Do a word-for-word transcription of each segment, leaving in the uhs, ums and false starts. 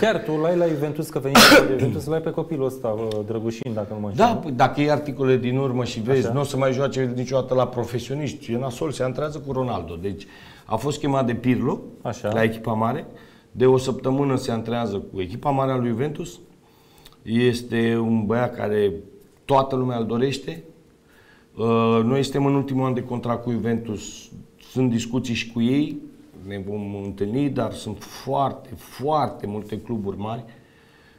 Chiar tu l-ai la Juventus, că veni de Juventus, l-ai pe copilul ăsta, Drăgușin, dacă nu mă înșel. Da, dacă e articole din urmă și vezi, nu o să mai joace niciodată la profesioniști. E nasol, se antrează cu Ronaldo. Deci a fost chemat de Pirlo, așa, la echipa mare. De o săptămână se antrează cu echipa mare a lui Juventus. Este un băiat care toată lumea îl dorește. Noi suntem în ultimul an de contract cu Juventus. Sunt discuții și cu ei. Ne vom întâlni, dar sunt foarte, foarte multe cluburi mari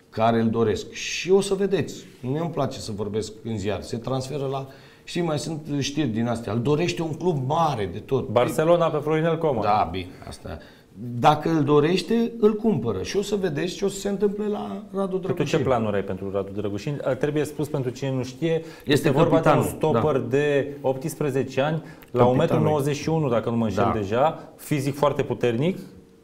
care îl doresc. Și o să vedeți. Nu îmi place să vorbesc în ziar. Se transferă la... Știi, mai sunt știri din astea. Îl dorește un club mare de tot. Barcelona pe Florinel Coman. Da, bine, asta. Dacă îl dorește, îl cumpără. Și o să vedeți ce o să se întâmple la Radu Drăgușin. Tu ce planuri ai pentru Radu Drăgușin? Trebuie spus pentru cine nu știe, este, este vorba de un stopper, da, de optsprezece ani, capitanul, la un metru nouăzeci și unu, dacă nu mă înșel, da, deja, fizic foarte puternic.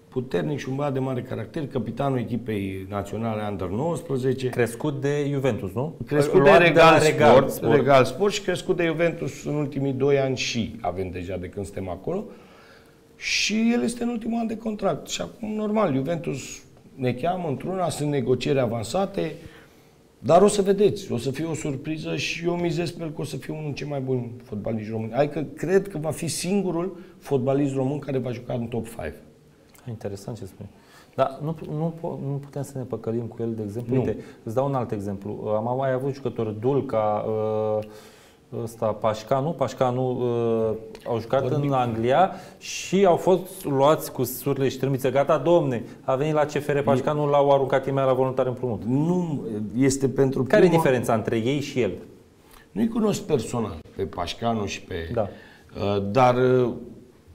Puternic și un băiat de mare caracter, capitanul echipei naționale Under nouăsprezece. Crescut de Juventus, nu? Crescut de Regal, de Regal Sport, Sport. Regal Sport și crescut de Juventus în ultimii doi ani și avem deja de când suntem acolo. Și el este în ultimul an de contract. Și acum, normal, Juventus ne cheamă într-una, sunt negocieri avansate, dar o să vedeți, o să fie o surpriză și eu mizez pe el că o să fie unul cel mai bun fotbalist român. Adică cred că va fi singurul fotbalist român care va juca în top cinci. Interesant ce spui. Dar nu, nu, nu putem să ne păcălim cu el, de exemplu. Nu. Uite, îți dau un alt exemplu. Am mai avut jucători, Dulca, uh, ăsta, Pașcanu, Pașcanu uh, au jucat Ornicu în Anglia și au fost luați cu surle și trâmbițe. Gata, domne, a venit la C F R Pașcanu, l-au aruncat imediat la voluntar împrumut. Nu, este pentru Care prima... e diferența între ei și el? Nu-i cunosc personal pe Pașcanu și pe... Da. Uh, dar, uh,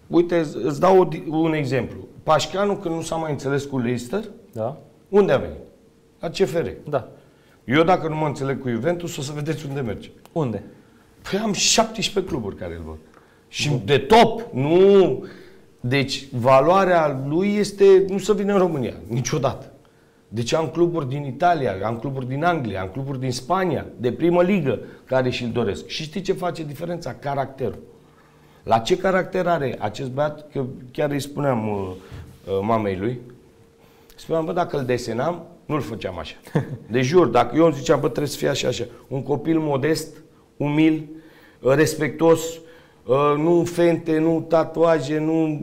uite, îți dau un exemplu. Pașcanu, când nu s-a mai înțeles cu Leicester, da, unde a venit? La C F R. Da. Eu, dacă nu mă înțeleg cu Juventus, o să vedeți unde merge. Unde? Păi am șaptesprezece cluburi care îl văd. Și nu, de top, nu. Deci valoarea lui este, nu să vină în România, niciodată. Deci am cluburi din Italia, am cluburi din Anglia, am cluburi din Spania, de primă ligă, care și-l doresc. Și știi ce face diferența? Caracterul. La ce caracter are acest băiat? Că chiar îi spuneam uh, uh, mamei lui, spuneam, bă, dacă îl desenam, nu-l făceam așa. De jur, dacă eu îmi ziceam, bă, trebuie să fie așa, așa. Un copil modest, umil, respectos, nu fente, nu tatuaje, nu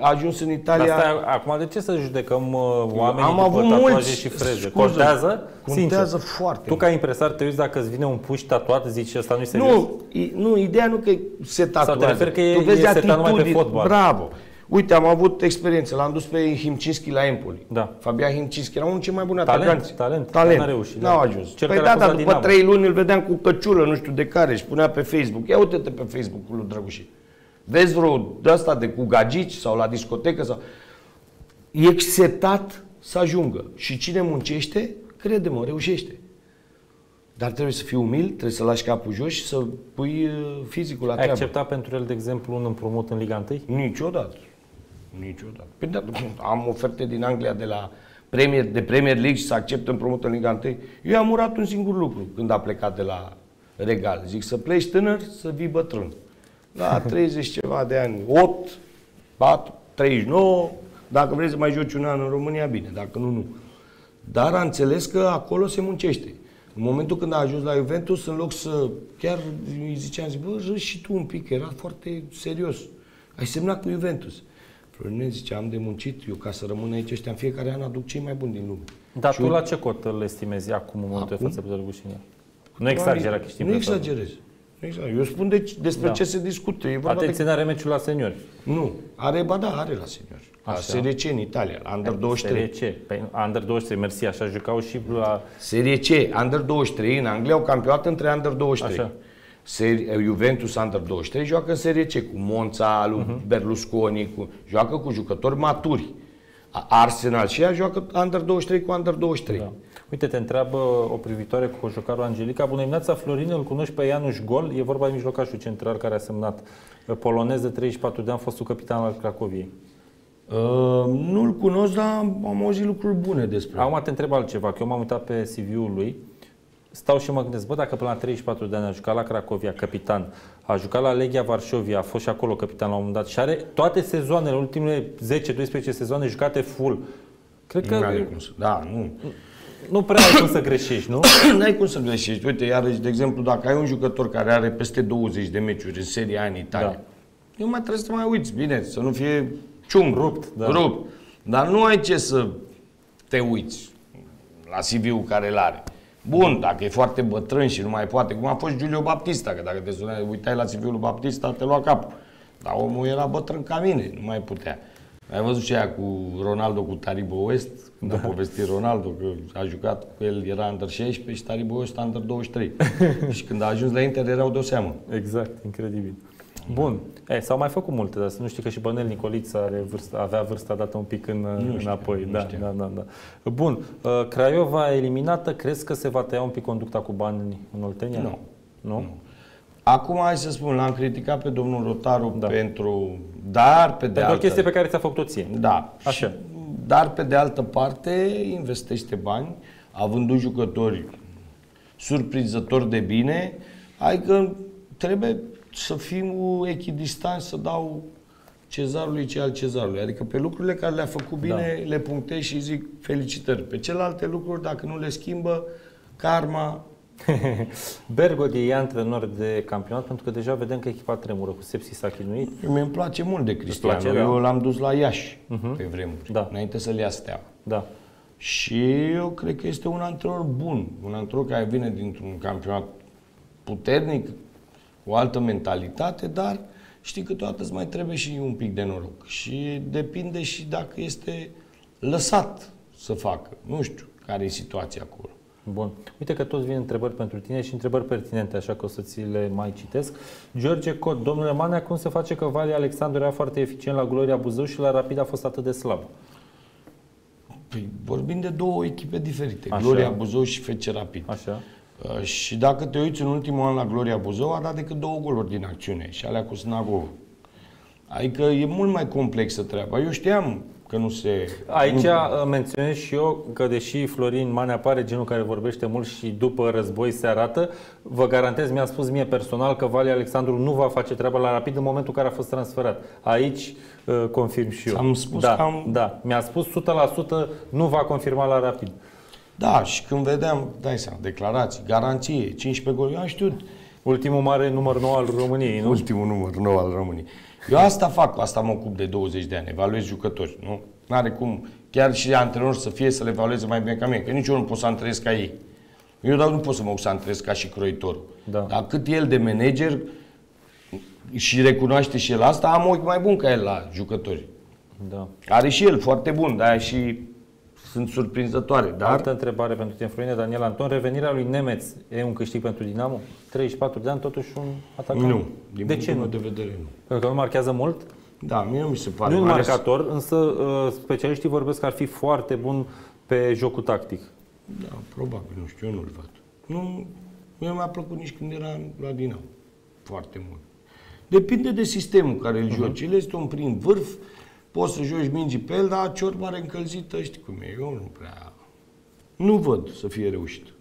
ajuns în Italia. Asta, acum, de ce să judecăm oamenii Am avut tatuaje mulți, și freze? Contează? Contează foarte. Tu, ca impresar, te uiți dacă îți vine un puș tatuat, zici, ăsta nu-i serios? Nu, nu, ideea nu că se tatuează. Că e, tu vezi atitudini. Bravo! Uite, am avut experiență. L-am dus pe Himčinski la Empoli. Da. Fabián Himčinski era unul cel mai bun atacanți. Talent, talent. N-a reușit. N-au ajuns. Păi da, dar după trei luni îl vedeam cu căciulă, nu știu de care, și punea pe Facebook. Ia uite-te pe Facebook-ul lui Drăgușin. Vezi vreo de-asta de cu gagici sau la discotecă sau... E exetat să ajungă. Și cine muncește, crede-mă, reușește. Dar trebuie să fii umil, trebuie să lași capul jos și să pui fizicul la treabă. Ai acceptat pentru el, de exemplu, un împrumut în Liga unu? Niciodată. Niciodată. Păi, da, am oferte din Anglia de la Premier, de Premier League și să accept împrumut în Liga unu. Eu am urat un singur lucru când a plecat de la Regal. Zic, să pleci tânăr, să vii bătrân. La treizeci ceva de ani, opt, patru, treizeci și nouă, dacă vrei să mai joci un an în România, bine, dacă nu, nu. Dar am înțeles că acolo se muncește. În momentul când a ajuns la Juventus, în loc să... Chiar îi ziceam, zic, bă, râzi și tu un pic, era foarte serios. Ai semnat cu Juventus. Florinel zice, am de muncit, eu ca să rămân aici, ăștia în fiecare an aduc cei mai buni din lume. Dar și tu un... la ce cot îl estimezi acum în momentul de față pe Drăgușin? Nu exagerez, că știm. Nu exagerez. Eu spun de, despre da. ce se discută. Atenție, de... n-are meciul la seniori. Nu. Are, ba da, are la seniori. La Serie C în Italia, la Under douăzeci și trei. Serie C. Păi, Under douăzeci și trei, mersi, așa jucau și la... Serie C, Under douăzeci și trei, în Anglia au campionat între Under douăzeci și trei. Așa. Juventus Under douăzeci și trei joacă în Serie C cu Monța, lui uh-huh. Berlusconi, cu, joacă cu jucători maturi. Arsenal și ea joacă Under douăzeci și trei cu Under douăzeci și trei. Da. Uite, te întreabă o privitoare cu jocarul Angelica. Bună dimineața, Florin, îl cunoști pe Ianuș Gol? E vorba de mijlocașul central care a semnat, polonez de treizeci și patru de ani, fostul capitan al Cracoviei. Uh, Nu-l cunosc, dar am auzit lucruri bune despre el. Acum te întreb altceva, că eu m-am uitat pe C V-ul lui. Stau și mă gândesc, bă, dacă până la treizeci și patru de ani a jucat la Cracovia, capitan, a jucat la Legia Varsovia, a fost și acolo capitan la un moment dat și are toate sezoanele, ultimele zece doisprezece sezoane jucate full. Cred că... Nu cum să... Da, nu. Nu prea ai cum să greșești, nu? Nu ai cum să greșești. Uite, iarăși, de exemplu, dacă ai un jucător care are peste douăzeci de meciuri în Serie A în Italia, da. Eu mai trebuie să te mai uiți, bine, să nu fie cium, rupt, da. rupt. Dar nu ai ce să te uiți la C V-ul care îl are. Bun, dacă e foarte bătrân și nu mai poate, cum a fost Giulio Baptista, că dacă te sunai, uitai la C V-ul lui Baptista, te lua capul. Dar omul era bătrân ca mine, nu mai putea. Ai văzut și aia cu Ronaldo, cu Taribo West? Când a povestit Ronaldo că a jucat cu el, era under șaisprezece și Taribo West under douăzeci și trei. Și când a ajuns la Inter erau de o seamă. Exact, incredibil. Bun, s-au mai făcut multe, dar să nu știu că și Bănel Nicoliță are vârsta, avea vârsta dată un pic în, știu, înapoi. Da, da, da, da. Bun, Craiova eliminată, crezi că se va tăia un pic conducta cu bani în Oltenia? Nu. Nu? Nu. Acum, hai să spun, l-am criticat pe domnul Rotaru da. pentru... Dar, pe de pentru altă... o chestie pe care ți-a făcut-o ție. Da. Așa. Dar, pe de altă parte, investește bani, având jucători surprinzători de bine, adică trebuie să fim echidistanți, să dau cezarului ce al cezarului. Adică pe lucrurile care le-a făcut bine, da. le punctez și zic felicitări. Pe celelalte lucruri, dacă nu le schimbă, karma... Bergodi e antrenor de campionat pentru că deja vedem că echipa tremură, cu Sepsis s-a chinuit. Mi-mi place mult de Cristian. Eu l-am dus la Iași uh -huh. pe vremuri, da. înainte să-l ia Steaua. Da. Și eu cred că este un antrenor bun, un antrenor care vine dintr-un campionat puternic, o altă mentalitate, dar știi că toată îți mai trebuie și un pic de noroc. Și depinde și dacă este lăsat să facă. Nu știu care e situația acolo. Bun. Uite că toți vin întrebări pentru tine și întrebări pertinente, așa că o să ți le mai citesc. George Cod, domnule Manea, cum se face că Vali Alexandru era foarte eficient la Gloria Buzău și la Rapid a fost atât de slab? Păi, vorbim de două echipe diferite, așa. Gloria Buzău și F C Rapid. Așa. Și dacă te uiți în ultimul an la Gloria Buzău, a dat decât două goluri din acțiune și alea cu Snagov. Adică e mult mai complexă treaba. Eu știam... Că nu se... Aici nu... menționez și eu că deși Florin Manea pare genul care vorbește mult și după război se arată, vă garantez, mi-a spus mie personal că Vali Alexandru nu va face treaba la Rapid în momentul în care a fost transferat. Aici uh, confirm și eu. Am spus da, că am... da. Mi-a spus o sută la sută nu va confirma la Rapid. Da, și când vedeam, dai seama, declarații, garanție, cincisprezece goluri, eu am știut. Ultimul mare număr nou al României, nu? Ultimul număr nou al României. Eu asta fac, asta mă ocup de douăzeci de ani, evaluez jucători, nu? N-are cum, chiar și antrenori să fie să le evalueze mai bine ca mine, că nici eu nu pot să antrenez ca ei. Eu dar nu pot să mă ocup să antrenez ca și croitorul. Da. Dar cât el de manager și recunoaște și el asta, am ochi mai bun ca el la jucători. Da. Are și el foarte bun, dar și sunt surprinzătoare. Dar... Altă întrebare pentru tine, Florinel, Daniel Anton, revenirea lui Nemeț e un câștig pentru Dinamo? treizeci și patru de ani, totuși un atacant. Nu, din de ce nu? De vedere nu. Pentru că nu marchează mult? Da, mie nu mi se pare. Nu un marcator, însă specialiștii vorbesc că ar fi foarte bun pe jocul tactic. Da, probabil, nu știu, eu nu-l văd. Nu, mie mi-a plăcut nici când era la Dinamo. Foarte mult. Depinde de sistemul care îl joci. El este un prim vârf. Poți să joci mingii pe el, dar ciorba încălzită, știi cum e, eu nu prea... Nu văd să fie reușit.